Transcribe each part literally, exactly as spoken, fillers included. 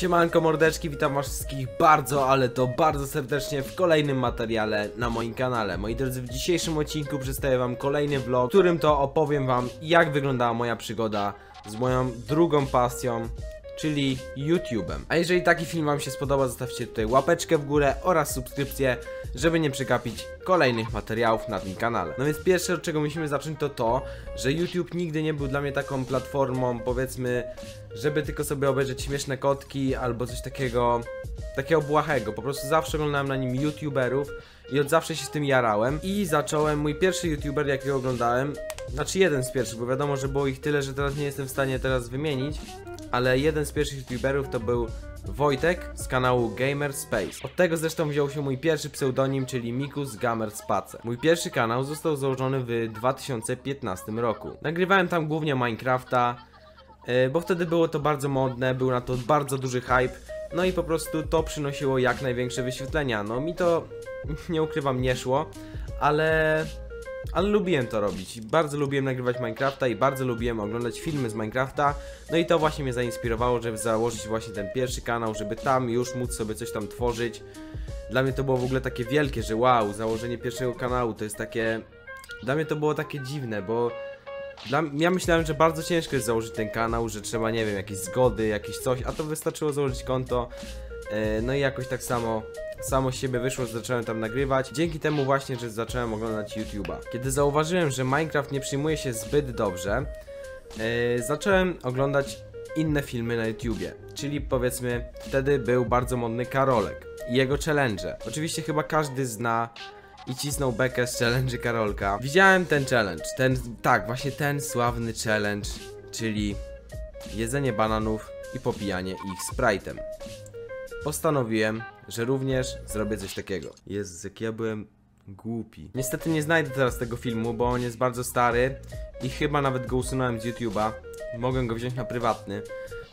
Siemanko mordeczki, witam was wszystkich bardzo, ale to bardzo serdecznie w kolejnym materiale na moim kanale. Moi drodzy, w dzisiejszym odcinku przedstawię wam kolejny vlog, w którym to opowiem wam, jak wyglądała moja przygoda z moją drugą pasją, czyli YouTube'em. A jeżeli taki film wam się spodoba, zostawcie tutaj łapeczkę w górę oraz subskrypcję, żeby nie przegapić kolejnych materiałów na tym kanale. No więc pierwsze, od czego musimy zacząć, to to, że YouTube nigdy nie był dla mnie taką platformą, powiedzmy, żeby tylko sobie obejrzeć śmieszne kotki albo coś takiego, takiego błahego. Po prostu zawsze oglądałem na nim YouTuberów i od zawsze się z tym jarałem. I zacząłem, mój pierwszy YouTuber, jakiego oglądałem, znaczy jeden z pierwszych, bo wiadomo, że było ich tyle, że teraz nie jestem w stanie teraz wymienić, ale jeden z pierwszych YouTuberów to był Wojtek z kanału Gamer Space. Od tego zresztą wziął się mój pierwszy pseudonim, czyli Mikus Gamer Space. Mój pierwszy kanał został założony w dwa tysiące piętnastym roku. Nagrywałem tam głównie Minecrafta, bo wtedy było to bardzo modne, był na to bardzo duży hype, no i po prostu to przynosiło jak największe wyświetlenia. No mi to, nie ukrywam, nie szło, ale... Ale lubiłem to robić, bardzo lubiłem nagrywać Minecrafta i bardzo lubiłem oglądać filmy z Minecrafta. No i to właśnie mnie zainspirowało, żeby założyć właśnie ten pierwszy kanał, żeby tam już móc sobie coś tam tworzyć. Dla mnie to było w ogóle takie wielkie, że wow, założenie pierwszego kanału to jest takie... Dla mnie to było takie dziwne, bo... Dla... Ja myślałem, że bardzo ciężko jest założyć ten kanał, że trzeba, nie wiem, jakieś zgody, jakieś coś, a to wystarczyło założyć konto. No i jakoś tak samo... Samo z siebie wyszło, że zacząłem tam nagrywać. Dzięki temu właśnie, że zacząłem oglądać YouTube'a. Kiedy zauważyłem, że Minecraft nie przyjmuje się zbyt dobrze, yy, zacząłem oglądać inne filmy na YouTubie. Czyli powiedzmy, wtedy był bardzo modny Karolek i jego challenge. Oczywiście chyba każdy zna i cisnął bekę z challenge'y Karolka. Widziałem ten challenge, ten, tak, właśnie ten sławny challenge, czyli jedzenie bananów i popijanie ich Sprite'em. Postanowiłem, że również zrobię coś takiego. Jezus, jak ja byłem głupi. Niestety nie znajdę teraz tego filmu, bo on jest bardzo stary i chyba nawet go usunąłem z YouTube'a. Mogłem go wziąć na prywatny,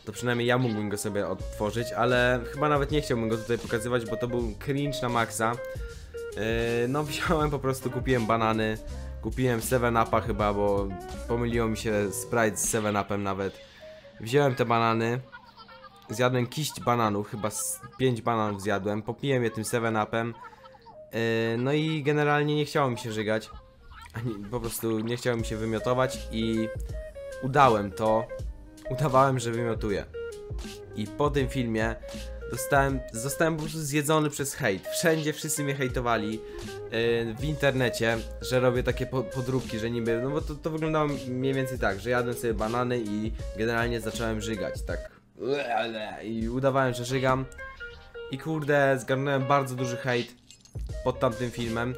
to przynajmniej ja mógłbym go sobie odtworzyć, ale chyba nawet nie chciałbym go tutaj pokazywać, bo to był cringe na maksa. Yy, no wziąłem po prostu, kupiłem banany, kupiłem seven upa chyba, bo pomyliło mi się Sprite z seven upem nawet. Wziąłem te banany. Zjadłem kiść bananów, chyba pięć bananów zjadłem, popiłem je tym seven upem. yy, No i generalnie nie chciało mi się żygać, ani, po prostu nie chciało mi się wymiotować i udałem to, udawałem, że wymiotuję. I po tym filmie dostałem, zostałem po prostu zjedzony przez hejt. Wszędzie wszyscy mnie hejtowali, yy, w internecie, że robię takie po, podróbki, że niby, no bo to, to wyglądało mniej więcej tak, że jadłem sobie banany i generalnie zacząłem żygać, tak. I udawałem, że żygam. I kurde, zgarnąłem bardzo duży hejt pod tamtym filmem.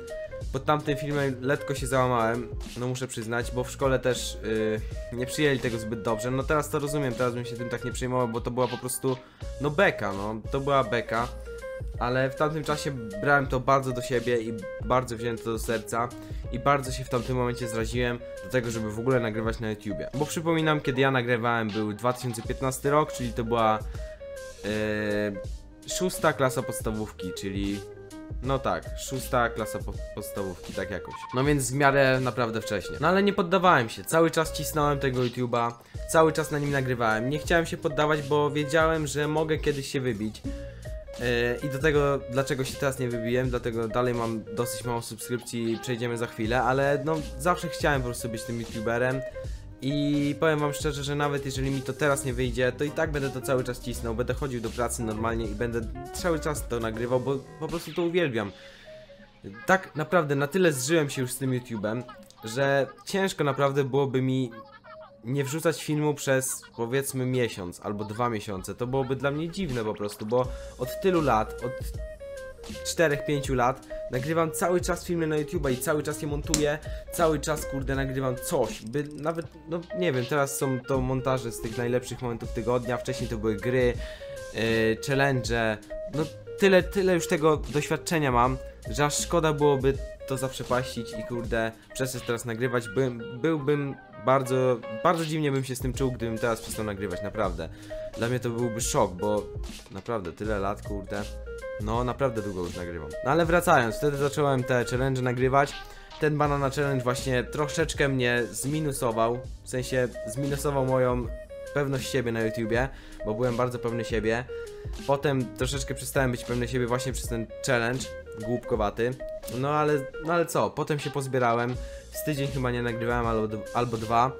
Pod tamtym filmem lekko się załamałem, no muszę przyznać, bo w szkole też yy, nie przyjęli tego zbyt dobrze. No teraz to rozumiem, teraz bym się tym tak nie przejmował, bo to była po prostu, no beka, no to była beka. Ale w tamtym czasie brałem to bardzo do siebie i bardzo wziąłem to do serca. I bardzo się w tamtym momencie zraziłem do tego, żeby w ogóle nagrywać na YouTubie. Bo przypominam, kiedy ja nagrywałem, był dwa tysiące piętnasty rok, czyli to była yy, szósta klasa podstawówki, czyli... No tak, szósta klasa po podstawówki, tak jakoś. No więc w miarę naprawdę wcześnie. No ale nie poddawałem się, cały czas cisnąłem tego YouTube'a, cały czas na nim nagrywałem. Nie chciałem się poddawać, bo wiedziałem, że mogę kiedyś się wybić. I do tego, dlaczego się teraz nie wybiłem, dlatego dalej mam dosyć mało subskrypcji, przejdziemy za chwilę, ale no zawsze chciałem po prostu być tym YouTuberem i powiem wam szczerze, że nawet jeżeli mi to teraz nie wyjdzie, to i tak będę to cały czas cisnął, będę chodził do pracy normalnie i będę cały czas to nagrywał, bo po prostu to uwielbiam. Tak naprawdę na tyle zżyłem się już z tym YouTubem, że ciężko naprawdę byłoby mi nie wrzucać filmu przez, powiedzmy, miesiąc albo dwa miesiące. To byłoby dla mnie dziwne po prostu, bo od tylu lat, od czterech pięciu lat nagrywam cały czas filmy na YouTube'a i cały czas je montuję, cały czas, kurde, nagrywam coś, by nawet, no nie wiem, teraz są to montaże z tych najlepszych momentów tygodnia, wcześniej to były gry, yy, challenge, no tyle, tyle już tego doświadczenia mam, że aż szkoda byłoby to zaprzepaścić i kurde, przestać teraz nagrywać, byłbym, byłbym Bardzo, bardzo dziwnie bym się z tym czuł, gdybym teraz przestał nagrywać, naprawdę. Dla mnie to byłby szok, bo naprawdę tyle lat, kurde. No naprawdę długo już nagrywam. No ale wracając, wtedy zacząłem te challenge nagrywać. Ten banana challenge właśnie troszeczkę mnie zminusował. W sensie zminusował moją pewność siebie na YouTubie, bo byłem bardzo pewny siebie. Potem troszeczkę przestałem być pewny siebie właśnie przez ten challenge głupkowaty. No ale, no ale co, potem się pozbierałem, z tydzień chyba nie nagrywałem albo, albo dwa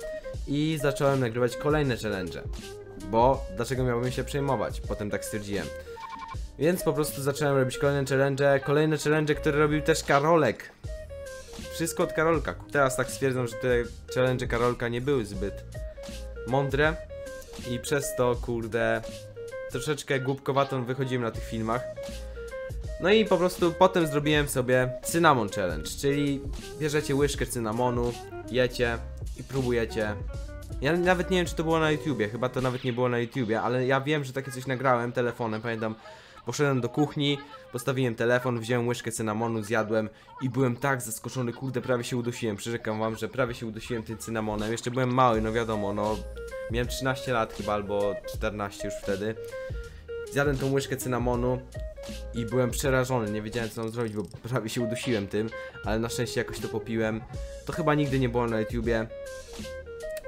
i zacząłem nagrywać kolejne challenge, bo dlaczego miałbym się przejmować, potem tak stwierdziłem. Więc po prostu zacząłem robić kolejne challenge, kolejne challenge, które robił też Karolek. Wszystko od Karolka. Teraz tak stwierdzam, że te challenge Karolka nie były zbyt mądre i przez to, kurde, troszeczkę głupkowatą wychodziłem na tych filmach. No i po prostu potem zrobiłem sobie cynamon challenge, czyli bierzecie łyżkę cynamonu, jecie i próbujecie. Ja nawet nie wiem, czy to było na YouTubie, chyba to nawet nie było na YouTubie, ale ja wiem, że takie coś nagrałem telefonem, pamiętam, poszedłem do kuchni, postawiłem telefon, wziąłem łyżkę cynamonu, zjadłem i byłem tak zaskoczony, kurde, prawie się udusiłem, przyrzekam wam, że prawie się udusiłem tym cynamonem, jeszcze byłem mały, no wiadomo, no, miałem trzynaście lat chyba, albo czternaście już wtedy, zjadłem tą łyżkę cynamonu i byłem przerażony, nie wiedziałem, co mam zrobić, bo prawie się udusiłem tym, ale na szczęście jakoś to popiłem, to chyba nigdy nie było na YouTubie.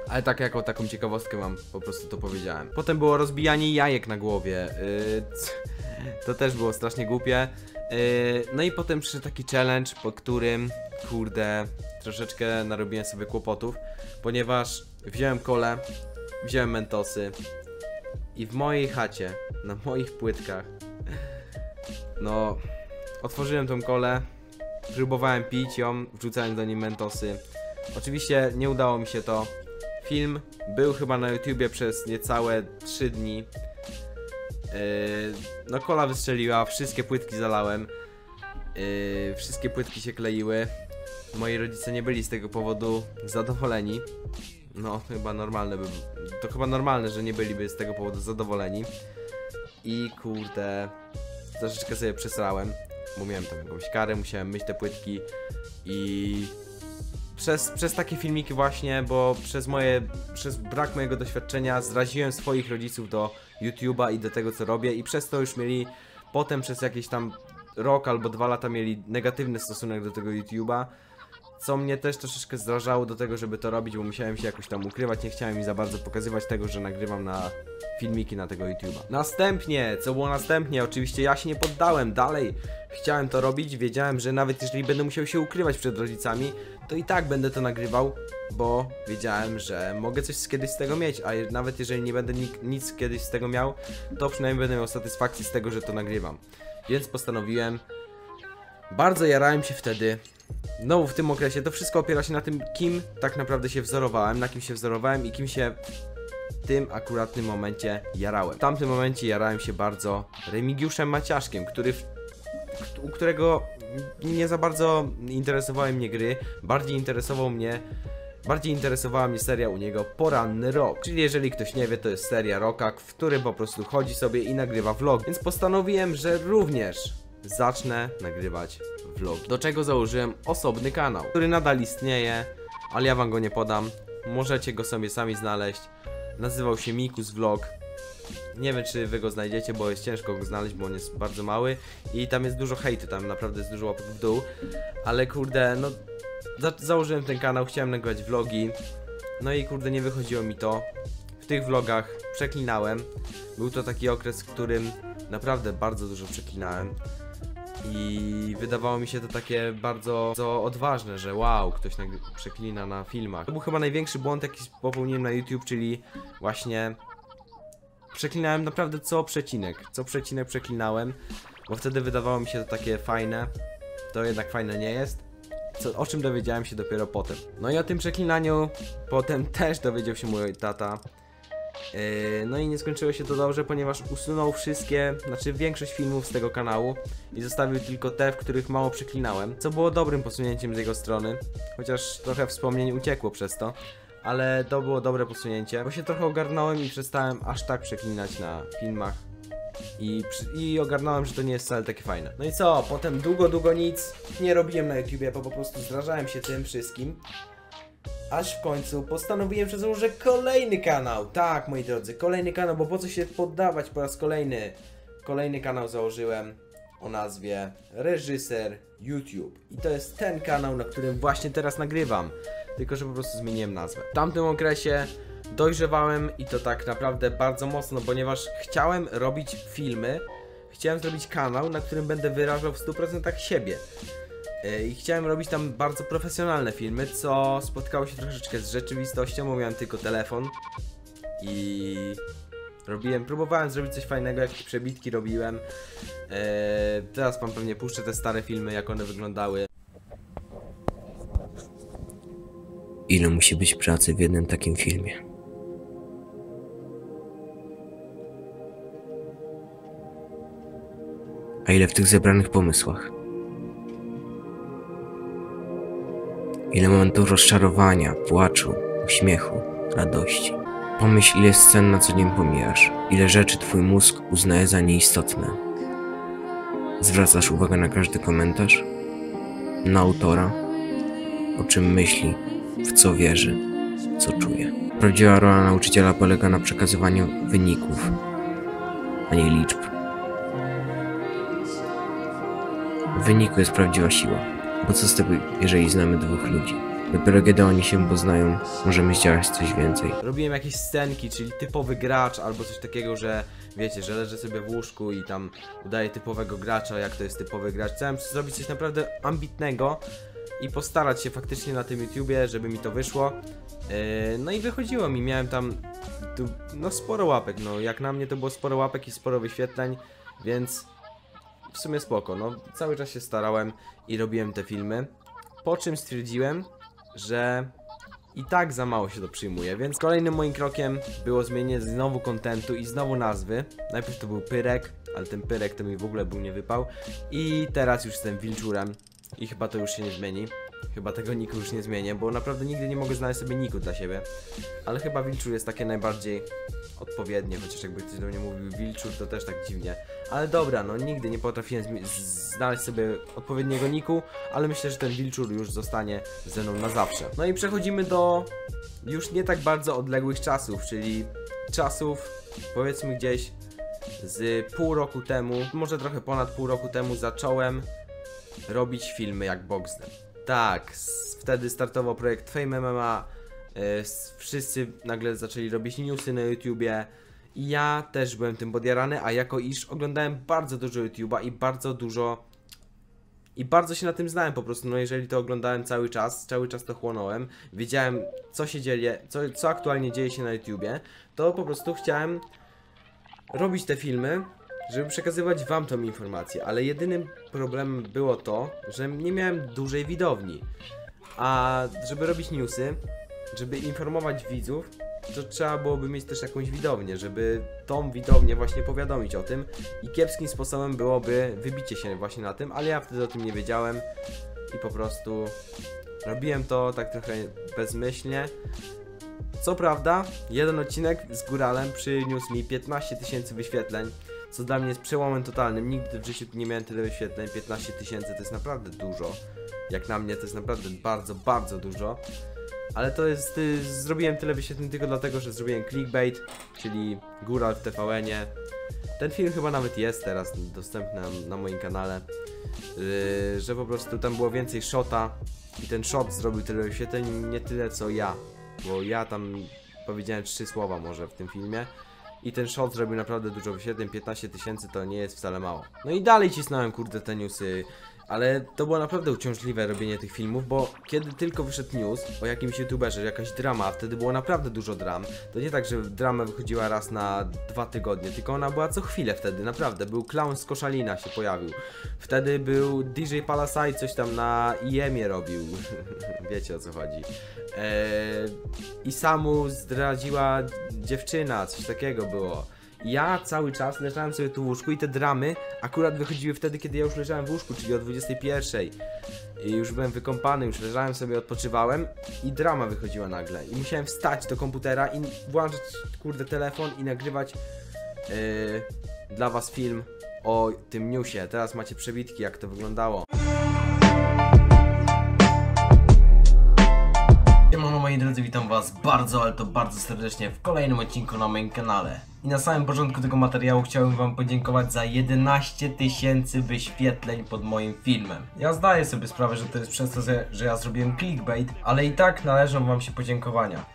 Ale tak jako taką ciekawostkę wam po prostu to powiedziałem. Potem było rozbijanie jajek na głowie. Yy, to też było strasznie głupie. Yy, no i potem przyszedł taki challenge, po którym, kurde, troszeczkę narobiłem sobie kłopotów, ponieważ wziąłem kolę, wziąłem mentosy i w mojej chacie, na moich płytkach, no, otworzyłem tą kolę, próbowałem pić ją, wrzucałem do niej mentosy. Oczywiście nie udało mi się to. Film był chyba na YouTubie przez niecałe trzy dni. Yy, no kola wystrzeliła, wszystkie płytki zalałem. Yy, wszystkie płytki się kleiły. Moi rodzice nie byli z tego powodu zadowoleni. No chyba normalne by... To chyba normalne, że nie byliby z tego powodu zadowoleni. I kurde... Troszeczkę sobie przesrałem. Bo miałem tam jakąś karę, musiałem myć te płytki. I... Przez, przez takie filmiki właśnie, bo przez, moje, przez brak mojego doświadczenia zraziłem swoich rodziców do YouTube'a i do tego, co robię i przez to już mieli potem przez jakiś tam rok albo dwa lata mieli negatywny stosunek do tego YouTube'a, co mnie też troszeczkę zrażało do tego, żeby to robić, bo musiałem się jakoś tam ukrywać, nie chciałem mi za bardzo pokazywać tego, że nagrywam na filmiki na tego YouTube'a. Następnie, co było następnie? Oczywiście ja się nie poddałem, dalej chciałem to robić, wiedziałem, że nawet jeżeli będę musiał się ukrywać przed rodzicami, to i tak będę to nagrywał, bo wiedziałem, że mogę coś kiedyś z tego mieć, a nawet jeżeli nie będę nic kiedyś z tego miał, to przynajmniej będę miał satysfakcję z tego, że to nagrywam. Więc postanowiłem, bardzo jarałem się wtedy, no w tym okresie, to wszystko opiera się na tym, kim tak naprawdę się wzorowałem, na kim się wzorowałem i kim się w tym akuratnym momencie jarałem. W tamtym momencie jarałem się bardzo Remigiuszem Maciaszkiem, który w u którego nie za bardzo interesowały mnie gry, bardziej interesował mnie, bardziej interesowała mnie seria u niego Poranny Rok. Czyli jeżeli ktoś nie wie, to jest seria Roka, w którym po prostu chodzi sobie i nagrywa vlog. Więc postanowiłem, że również zacznę nagrywać vlog. Do czego założyłem osobny kanał, który nadal istnieje, ale ja wam go nie podam. Możecie go sobie sami znaleźć. Nazywał się Mikus Vlog. Nie wiem, czy wy go znajdziecie, bo jest ciężko go znaleźć, bo on jest bardzo mały i tam jest dużo hejtu, tam naprawdę jest dużo łapek w dół. Ale kurde, no za założyłem ten kanał, chciałem nagrywać vlogi. No i kurde, nie wychodziło mi to. W tych vlogach przeklinałem. Był to taki okres, w którym naprawdę bardzo dużo przeklinałem. I wydawało mi się to takie bardzo, bardzo odważne, że wow, ktoś przeklina na filmach. To był chyba największy błąd, jaki popełniłem na YouTube, czyli właśnie... Przeklinałem naprawdę co przecinek, co przecinek przeklinałem, bo wtedy wydawało mi się to takie fajne, to jednak fajne nie jest, co, o czym dowiedziałem się dopiero potem. No i o tym przeklinaniu potem też dowiedział się mój tata, yy, no i nie skończyło się to dobrze, ponieważ usunął wszystkie, znaczy większość filmów z tego kanału i zostawił tylko te, w których mało przeklinałem, co było dobrym posunięciem z jego strony, chociaż trochę wspomnień uciekło przez to. Ale to było dobre posunięcie, bo się trochę ogarnąłem i przestałem aż tak przeklinać na filmach i, i ogarnąłem, że to nie jest wcale takie fajne. No i co, potem długo, długo nic nie robiłem na YouTubie, bo po prostu zrażałem się tym wszystkim. Aż w końcu postanowiłem, że założę kolejny kanał. Tak, moi drodzy, kolejny kanał, bo po co się poddawać po raz kolejny. Kolejny kanał założyłem o nazwie Reżyser YouTube. I to jest ten kanał, na którym właśnie teraz nagrywam. Tylko że po prostu zmieniłem nazwę. W tamtym okresie dojrzewałem i to tak naprawdę bardzo mocno, ponieważ chciałem robić filmy, chciałem zrobić kanał, na którym będę wyrażał w stu procentach siebie. I chciałem robić tam bardzo profesjonalne filmy, co spotkało się troszeczkę z rzeczywistością, bo miałem tylko telefon i robiłem, próbowałem zrobić coś fajnego, jakieś przebitki robiłem. Eee, teraz wam pewnie puszczę te stare filmy, jak one wyglądały. Ile musi być pracy w jednym takim filmie? A ile w tych zebranych pomysłach? Ile momentów rozczarowania, płaczu, uśmiechu, radości. Pomyśl, ile scen na co dzień pomijasz, ile rzeczy twój mózg uznaje za nieistotne. Zwracasz uwagę na każdy komentarz, na autora, o czym myśli, w co wierzy, co czuje. Prawdziwa rola nauczyciela polega na przekazywaniu wyników, a nie liczb. W wyniku jest prawdziwa siła, bo co z tego, jeżeli znamy dwóch ludzi? Dopiero kiedy oni się poznają, możemy zdziałać coś więcej. Robiłem jakieś scenki, czyli typowy gracz albo coś takiego, że wiecie, że leżę sobie w łóżku i tam udaję typowego gracza, jak to jest typowy gracz. Chciałem zrobić coś naprawdę ambitnego i postarać się faktycznie na tym YouTubie, żeby mi to wyszło. Yy, no i wychodziło mi, miałem tam tu, no sporo łapek, no jak na mnie to było sporo łapek i sporo wyświetleń, więc w sumie spoko, no cały czas się starałem i robiłem te filmy, po czym stwierdziłem, że i tak za mało się to przyjmuje, więc kolejnym moim krokiem było zmienienie znowu kontentu i znowu nazwy. Najpierw to był Pyrek, ale ten Pyrek to mi w ogóle był nie wypał i teraz już jestem Wilczurem i chyba to już się nie zmieni. Chyba tego niku już nie zmienię, bo naprawdę nigdy nie mogę znaleźć sobie niku dla siebie. Ale chyba Wilczur jest takie najbardziej odpowiednie, chociaż jakby ktoś do mnie mówił Wilczur, to też tak dziwnie. Ale dobra, no nigdy nie potrafiłem znaleźć sobie odpowiedniego niku, ale myślę, że ten Wilczur już zostanie ze mną na zawsze. No i przechodzimy do już nie tak bardzo odległych czasów, czyli czasów powiedzmy gdzieś z pół roku temu, może trochę ponad pół roku temu zacząłem robić filmy jak Boxdel. Tak, wtedy startował projekt Fame M M A, yy, wszyscy nagle zaczęli robić newsy na YouTubie i ja też byłem tym podjarany, a jako iż oglądałem bardzo dużo YouTube'a i bardzo dużo i bardzo się na tym znałem po prostu, no jeżeli to oglądałem cały czas, cały czas to chłonąłem, wiedziałem co się dzieje, co, co aktualnie dzieje się na YouTubie, to po prostu chciałem robić te filmy, żeby przekazywać wam tą informację, ale jedynym problemem było to, że nie miałem dużej widowni. A żeby robić newsy, żeby informować widzów, to trzeba byłoby mieć też jakąś widownię, żeby tą widownię właśnie powiadomić o tym i kiepskim sposobem byłoby wybicie się właśnie na tym, ale ja wtedy o tym nie wiedziałem i po prostu robiłem to tak trochę bezmyślnie. Co prawda, jeden odcinek z góralem przyniósł mi piętnaście tysięcy wyświetleń, co dla mnie jest przełomem totalnym, nigdy w życiu nie miałem tyle wyświetleń, piętnaście tysięcy to jest naprawdę dużo, jak na mnie to jest naprawdę bardzo, bardzo dużo, ale to jest, y, zrobiłem tyle wyświetleń tylko dlatego, że zrobiłem clickbait, czyli góral w T V N-ie, ten film chyba nawet jest teraz dostępny na, na moim kanale, y, że po prostu tam było więcej shota i ten shot zrobił tyle wyświetleń, nie tyle co ja, bo ja tam powiedziałem trzy słowa może w tym filmie. I ten shot zrobił naprawdę dużo wyświetleń, piętnaście tysięcy to nie jest wcale mało. No i dalej cisnąłem kurde te newsy, ale to było naprawdę uciążliwe robienie tych filmów, bo kiedy tylko wyszedł news o jakimś youtuberze, jakaś drama, wtedy było naprawdę dużo dram. To nie tak, że drama wychodziła raz na dwa tygodnie, tylko ona była co chwilę wtedy, naprawdę. Był Klaun z Koszalina się pojawił, wtedy był D J Palasai coś tam na I M-ie robił, wiecie o co chodzi. Eee, I samu zdradziła dziewczyna, coś takiego było. Ja cały czas leżałem sobie tu w łóżku i te dramy akurat wychodziły wtedy, kiedy ja już leżałem w łóżku, czyli o dwudziestej pierwszej. I już byłem wykąpany, już leżałem sobie, odpoczywałem i drama wychodziła nagle. I musiałem wstać do komputera i włączyć kurde telefon i nagrywać yy, dla was film o tym newsie. Teraz macie przebitki, jak to wyglądało. Moi drodzy, witam was bardzo, ale to bardzo serdecznie w kolejnym odcinku na moim kanale. I na samym początku tego materiału chciałbym wam podziękować za jedenaście tysięcy wyświetleń pod moim filmem. Ja zdaję sobie sprawę, że to jest przez to, że ja zrobiłem clickbait, ale i tak należą wam się podziękowania.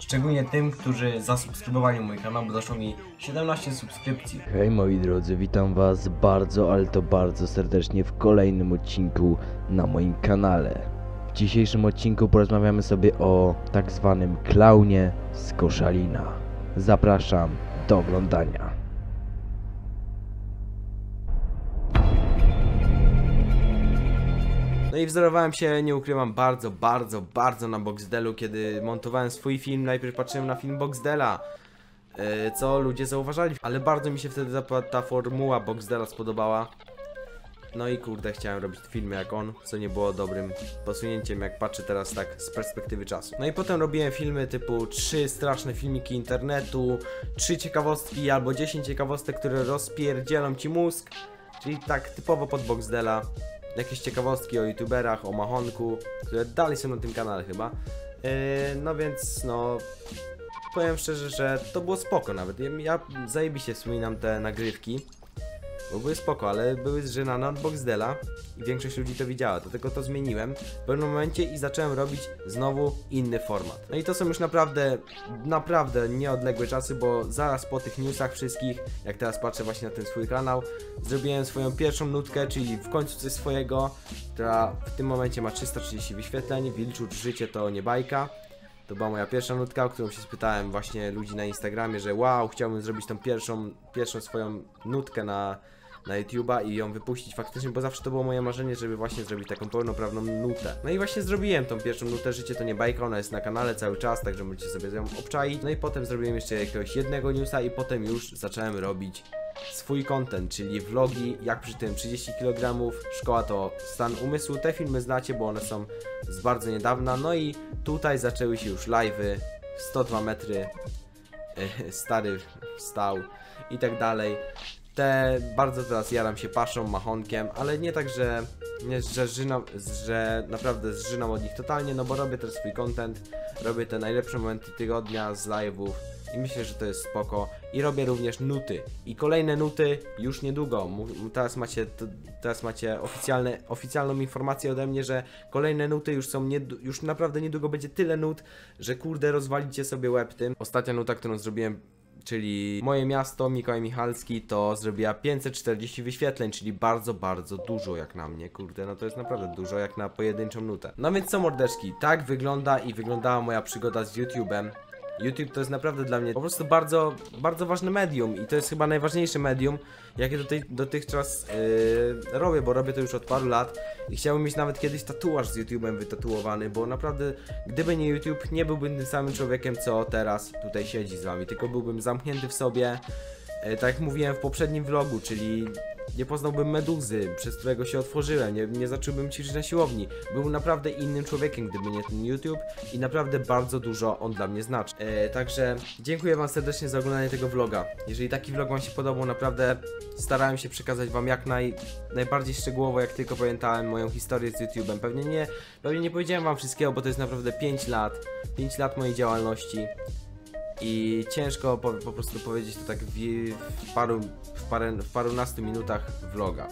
Szczególnie tym, którzy zasubskrybowali mój kanał, bo zaszło mi siedemnaście subskrypcji. Hej moi drodzy, witam was bardzo, ale to bardzo serdecznie w kolejnym odcinku na moim kanale. W dzisiejszym odcinku porozmawiamy sobie o tak zwanym klaunie z Koszalina. Zapraszam do oglądania. No i wzorowałem się, nie ukrywam, bardzo, bardzo, bardzo na Boxdelu. Kiedy montowałem swój film, najpierw patrzyłem na film Boxdela, co ludzie zauważali, ale bardzo mi się wtedy ta, ta formuła Boxdela spodobała. No i kurde, chciałem robić filmy jak on, co nie było dobrym posunięciem, jak patrzę teraz tak z perspektywy czasu. No i potem robiłem filmy typu trzy straszne filmiki internetu, trzy ciekawostki albo dziesięć ciekawostek, które rozpierdzielą ci mózg. Czyli tak typowo pod Boxdela. Jakieś ciekawostki o youtuberach, o Mahonku, które dalej są na tym kanale chyba. Yy, no więc no, powiem szczerze, że to było spoko nawet. Ja zajebiście wspominam te nagrywki, bo były spoko, ale były zżynane od Boxdela i większość ludzi to widziała, dlatego to zmieniłem w pewnym momencie i zacząłem robić znowu inny format. No i to są już naprawdę, naprawdę nieodległe czasy, bo zaraz po tych newsach wszystkich, jak teraz patrzę właśnie na ten swój kanał, zrobiłem swoją pierwszą nutkę, czyli w końcu coś swojego, która w tym momencie ma trzysta trzydzieści wyświetleń, Wilczuć Życie to nie bajka. To była moja pierwsza nutka, o którą się spytałem właśnie ludzi na Instagramie, że wow, chciałbym zrobić tą pierwszą, pierwszą swoją nutkę na... na YouTube'a i ją wypuścić faktycznie, bo zawsze to było moje marzenie, żeby właśnie zrobić taką pełnoprawną nutę. No i właśnie zrobiłem tą pierwszą nutę, Życie to nie bajka, ona jest na kanale cały czas, także możecie sobie ją obczaić. No i potem zrobiłem jeszcze jakiegoś jednego newsa i potem już zacząłem robić swój content, czyli vlogi, jak przy tym trzydzieści kilogramów, szkoła to stan umysłu. Te filmy znacie, bo one są z bardzo niedawna. No i tutaj zaczęły się już live'y, sto dwa metry, yy, stary wstał i tak dalej. Te, bardzo teraz jaram się paszą, Mahonkiem, ale nie tak, że, nie, że, żynam, że naprawdę zżynam od nich totalnie, no bo robię też swój content, robię te najlepsze momenty tygodnia z live'ów i myślę, że to jest spoko. I robię również nuty i kolejne nuty już niedługo. Teraz macie, teraz macie oficjalne, oficjalną informację ode mnie, że kolejne nuty już są, nie, już naprawdę niedługo będzie tyle nut, że kurde rozwalicie sobie łeb tym. Ostatnia nuta, którą zrobiłem, czyli Moje miasto, Mikołaj Michalski, to zrobiła pięćset czterdzieści wyświetleń, czyli bardzo, bardzo dużo jak na mnie, kurde, no to jest naprawdę dużo jak na pojedynczą nutę. No więc co mordeczki, tak wygląda i wyglądała moja przygoda z YouTube'em. YouTube to jest naprawdę dla mnie po prostu bardzo, bardzo ważne medium i to jest chyba najważniejsze medium, jakie dotychczas yy, robię, bo robię to już od paru lat i chciałbym mieć nawet kiedyś tatuaż z YouTube'em wytatuowany, bo naprawdę gdyby nie YouTube, nie byłbym tym samym człowiekiem, co teraz tutaj siedzi z wami, tylko byłbym zamknięty w sobie, yy, tak jak mówiłem w poprzednim vlogu, czyli nie poznałbym meduzy, przez którego się otworzyłem, nie, nie zacząłbym ćwiczyć na siłowni. Był naprawdę innym człowiekiem, gdyby nie ten YouTube i naprawdę bardzo dużo on dla mnie znaczy. Eee, także dziękuję wam serdecznie za oglądanie tego vloga. Jeżeli taki vlog wam się podobał, naprawdę starałem się przekazać wam jak naj, najbardziej szczegółowo, jak tylko pamiętałem moją historię z YouTube'em. Pewnie nie, pewnie nie powiedziałem wam wszystkiego, bo to jest naprawdę pięć lat, pięć lat mojej działalności. I ciężko po, po prostu powiedzieć to tak w, w, paru, w, parę, w parunastu minutach vloga.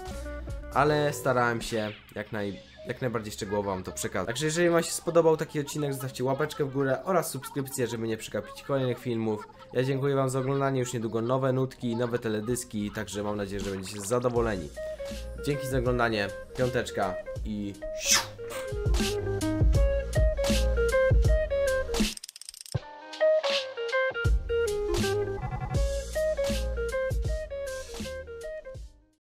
Ale starałem się jak, naj, jak najbardziej szczegółowo wam to przekazać. Także jeżeli wam się spodobał taki odcinek, zostawcie łapeczkę w górę oraz subskrypcję, żeby nie przegapić kolejnych filmów. Ja dziękuję wam za oglądanie, już niedługo nowe nutki, nowe teledyski, także mam nadzieję, że będziecie zadowoleni. Dzięki za oglądanie, piąteczka i siu!